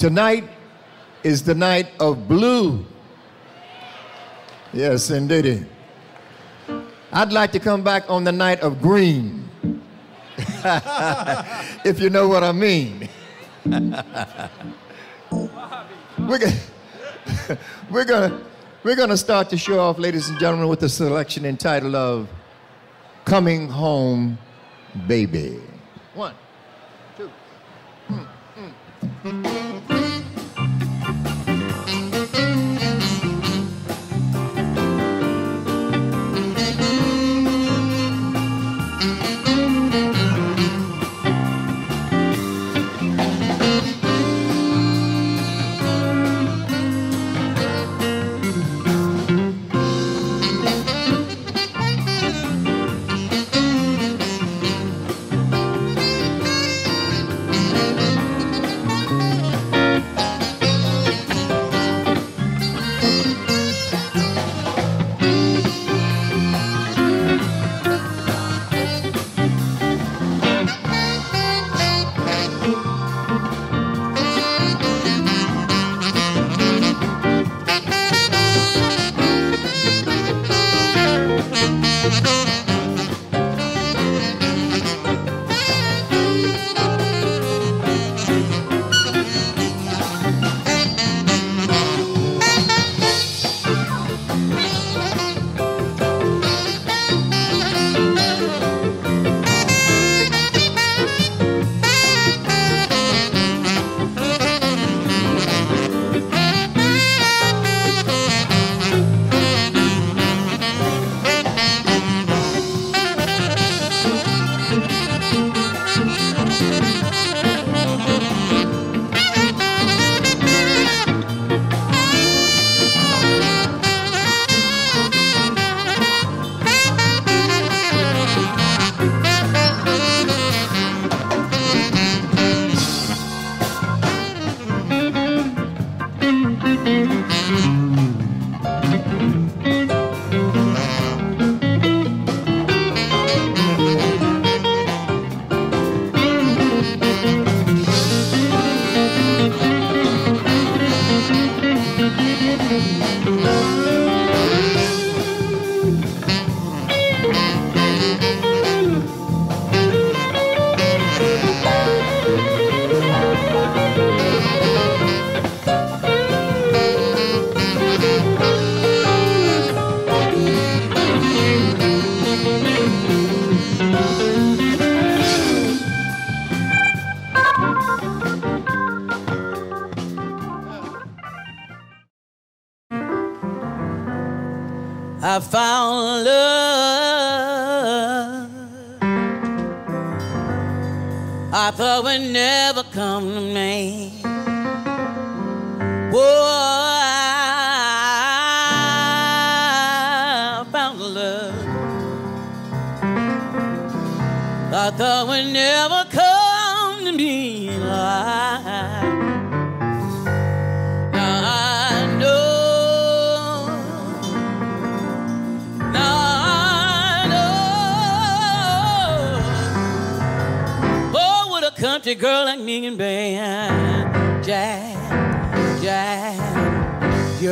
Tonight is the night of blue. Yes, indeed. I'd like to come back on the night of green. If you know what I mean. We're gonna start the show off, ladies and gentlemen, with a selection entitled of Coming Home Baby. 1, 2. I found love I thought would never come to me. Whoa, I found love I thought would never come to me. Country girl like me and band, Jack, yeah.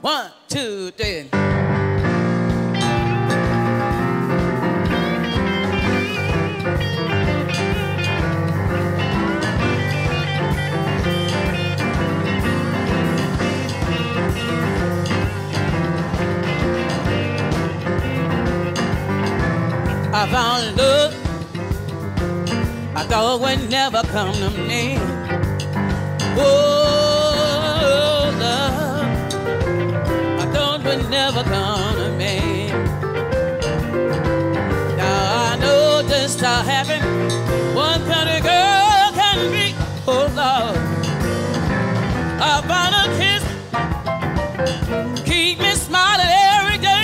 1, 2, 3. I found love I thought would never come to me. Oh, love I thought would never come to me. Now I know just how happy one kind of girl can be. Oh, love I found a kiss keep me smiling every day.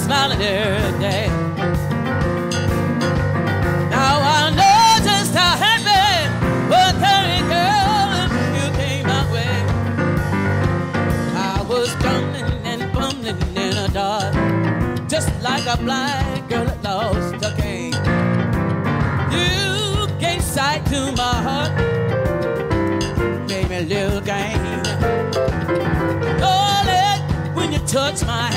Smiling every day. Now I know just how happy what kind of girl you came my way. I was bumming and bumming in the dark, just like a blind girl that lost her cane. You gave sight to my heart, baby, little game. Call it when you touch my